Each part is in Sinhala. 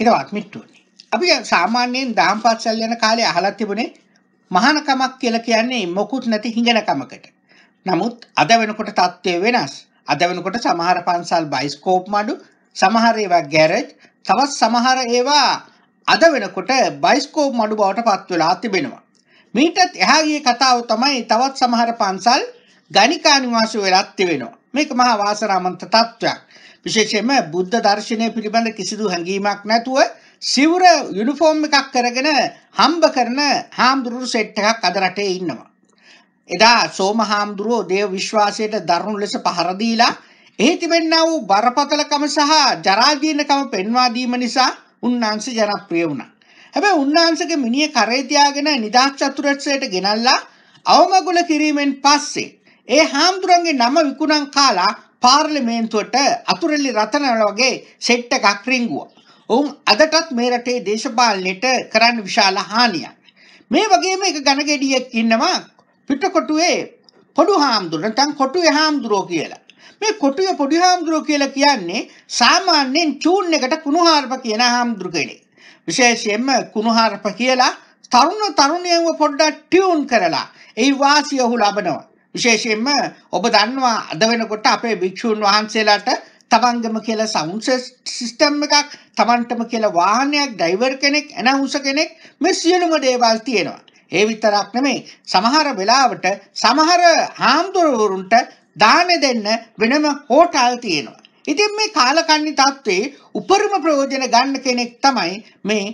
හිතවත් මිත්‍රෝනි අපි සාමාන්‍යයෙන් දහම් පාසල් යන කාලේ අහලා තිබුණේ මහානකමක් කියලා කියන්නේ මොකුත් නැති හිඟනකමකට. නමුත් අද වෙනකොට තත්ත්වය වෙනස්. අද වෙනකොට සමහර පන්සල් බයිස්කෝප් මඩු, සමහර ඒවා ගෑරේජ්, තවත් සමහර ඒවා අද වෙනකොට බයිස්කෝප් මඩු බවට පත් වෙලා තිබෙනවා. මීටත් එහා ගිය කතාව තමයි තවත් සමහර පන්සල් ගණිකා නිවාසය වෙලා තිබෙනවා. මේක මහා වාසනාවන්ත තත්ත්වයක්. විශේෂයෙන්ම බුද්ධ දර්ශනය පිළිබඳ කිසිදු හැඟීමක් නැතුව සිවුර යුනිෆෝම් එකක් කරගෙන හම්බ කරන හාමුදුරු සෙට් එකක් අද රටේ ඉන්නවා. එදා සෝම හාමුදුරුවෝ දේව විශ්වාසයට දරුණු ලෙස පහර දීලා එහි තිබෙනා වූ බරපතලකම සහ ජරාජීර්ණකම පෙන්වා දීම නිසා උන්වහන්සේ ජනප්‍රිය වුණා. හැබැයි උන්වහන්සේගේ මිනිහ කරේ තියාගෙන නිදහස් චතුරස්‍රයට ගෙනල්ලා අවමගුල කිරීමෙන් පස්සේ ඒ හාමුදුරන්ගේ නම විකුණන් කාලා පාර්ලිමේන්තුවට අතුරුලි රතනවල වගේ සෙට් එකක් රිංගුවා. ඔවුන් අදටත් මේ රටේ දේශපාලනයට කරන්න විශාල හානියක්. මේ වගේම එක ගණගෙඩියක් ඉන්නවා පිටකොටුවේ පොඩු හාමුදුරුවෝ නැත්නම් කොටුවේ හාමුදුරුවෝ කියලා. මේ කොටුවේ පොඩි හාමුදුරුවෝ කියලා කියන්නේ සාමාන්‍යයෙන් චූන් එකට කුණුහාරප කියන හාමුදුරු කෙනෙක්. විශේෂයෙන්ම කුණුහාරප කියලා තරුණ තරුණියන්ව පොඩ්ඩක් ටියුන් කරලා ඒ වාසිය ඔහු ලබනවා. විශේෂයෙන්ම ඔබ දන්නවා අද වෙනකොට අපේ භික්ෂුන් වහන්සේලාට තමන්ගම කියලා සවුන්ඩ් සිස්ටම් එකක්, තමන්ටම කියලා වාහනයක්, ඩ්‍රයිවර් කෙනෙක්, ඇනවුන්ස කෙනෙක්, මේ සියලුම දේවල් තියෙනවා. ඒ විතරක් නෙමෙයි සමහර වෙලාවට සමහර හාමුදුරුවරුන්ට දාන දෙන්න වෙනම හෝටල් තියෙනවා. ඉතින් මේ කාලකන්ණි තත්ත්වේ උපරිම ප්‍රයෝජන ගන්න කෙනෙක් තමයි මේ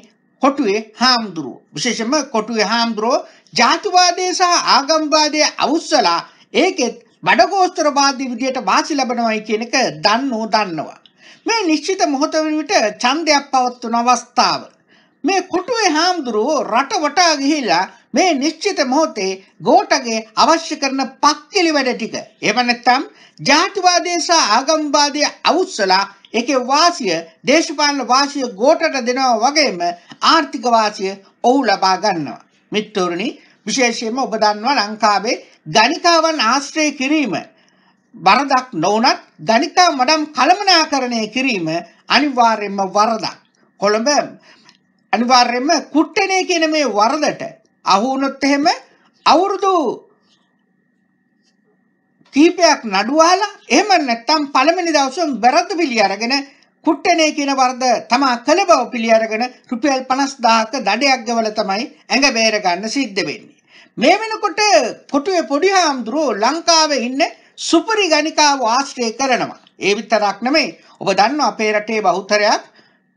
කොටුවේ හාමුදුරුවෝ. විශේෂයෙන්ම කොටුවේ හාමුදුරුවෝ ජාතිවාදයේ සහ ආගම්වාදයේ අවුස්සලා ඒකෙත් බඩගෝස්තරවාදී විදියට වාසි ලැබනවායි කියන එක දන්නවා. මේ නිශ්චිත මොහොත වෙන විට ඡන්දයක් පවත්වන අවස්ථාව. මේ කොටුවේ හාමුදුරුවෝ රට වටා ගිහිලා මේ නිශ්චිත මොහොතේ ගෝඨගේ අවශ්‍ය කරන පක්කිලි වැඩ ටික. එහෙම නැත්නම් ජාතිවාදයේ සහ ආගම්වාදයේ අවුස්සලා ඒකේ වාසිය, දේශපාලන වාසිය ගෝඨට දෙනවා වගේම ආර්ථික වාසිය ඔහු ලබා ගන්නවා. මිත්‍රෝනි විශේෂයෙන්ම ඔබ දන්නවා ලංකාවේ ගණිකාවන් ආශ්‍රය කිරීම වරදක් නොවුනත් ගණිකා මඩම් කළමනාකරණය කිරීම අනිවාර්යයෙන්ම වරදක්. කොළඹ අනිවාර්යයෙන්ම කුට්ටනේ කියන මේ වරදට අහු වුණොත් එහෙම අවුරුදු කීපයක් නඩුවාලා එහෙම නැත්නම් පළවෙනි දවසේම වැරද්ද පිළි අරගෙන කුට්ටනේ කියන වරද තමා කළ බව පිළි අරගෙන රුපියල් 50000ක දඩයක් ගවල තමයි ඇඟ බේර ගන්න සිද්ධ වෙන්නේ. මේ වෙනකොට කොටුවේ පොඩි හාමුදුරුවෝ ලංකාවේ ඉන්න සුපරි ගණිකාව ආශ්‍රය කරනවා. ඒ විතරක් නෙමෙයි ඔබ දන්නවා අපේ රටේ බහුතරයක්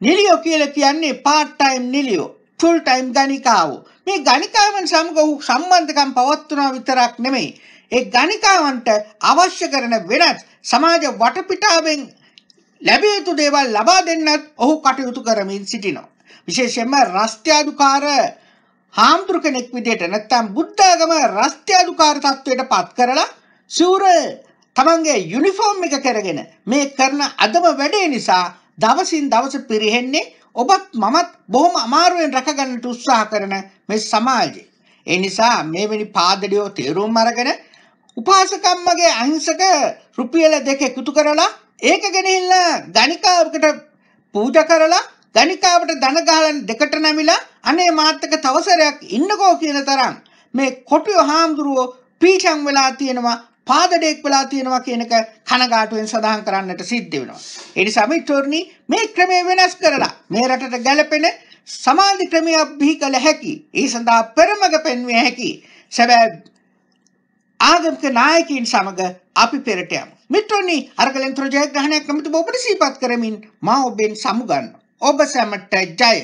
නිලියෝ කියලා කියන්නේ part time නිලියෝ, full time ගණිකාවෝ. මේ ගණිකාවන් සමග සම්බන්ධකම් පවත්වනවා විතරක් නෙමෙයි ඒ ගණිකාවන්ට අවශ්‍ය කරන වෙනත් සමාජ වටපිටාවෙන් ලැබිය යුතු දේවල් ලබා දෙන්නත් ඔහු කටයුතු කරමින් සිටිනවා. විශේෂයෙන්ම රස්ත්‍යාදුකාර හාමුදුරු කෙනෙක් විදිහට නැත්නම් බුද්ධාගම රස්ත්‍යාදුකාර තත්වයට පත් කරලා සිවුර තමන්ගේ යුනිෆෝම් එක කරගෙන මේ කරන අදම වැඩේ නිසා දවසින් දවස පිරෙන්නේ ඔබත් මමත් බොහොම අමාරුවෙන් රැකගන්නට උත්සාහ කරන මේ සමාජය. ඒ නිසා මේවැනි පාදලියෝ තේරුම් අරගෙන උපාසකම්මගේ අහිංසක රුපියල 2 එකතු කරලා ඒක ගෙනහිල්ලා ගණිකාවකට පූජා කරලා ගණිකාවට ධන ගහලා දෙකට නැමිලා අනේ මාත්ක තවසරයක් ඉන්නකෝ කියන තරම් මේ කොටුව හාමුදුරුවෝ පීචම් වෙලා තියෙනවා, පාදඩේක් වෙලා තියෙනවා කියන එක කනගාටුවෙන් සඳහන් කරන්නට සිද්ධ වෙනවා. ඒ නිසා මිත්‍රෝනි මේ ක්‍රමය වෙනස් කරලා මේ රටට ගැළපෙන සමාජ ක්‍රමයක් බිහි කළ හැකි. ඒ සඳහා පෙරමග පෙන්විය හැකි. සැබෑ ආගමික නායකයින් සමග අපි පෙරට යමු. මිත්‍රෝනි අරගලෙන්තර ජයග්‍රහණයක් කමිටුව ඔබට සිහිපත් කරමින් මා ඔබෙන් සමුගන්නවා. ඔබ සැමට ජය.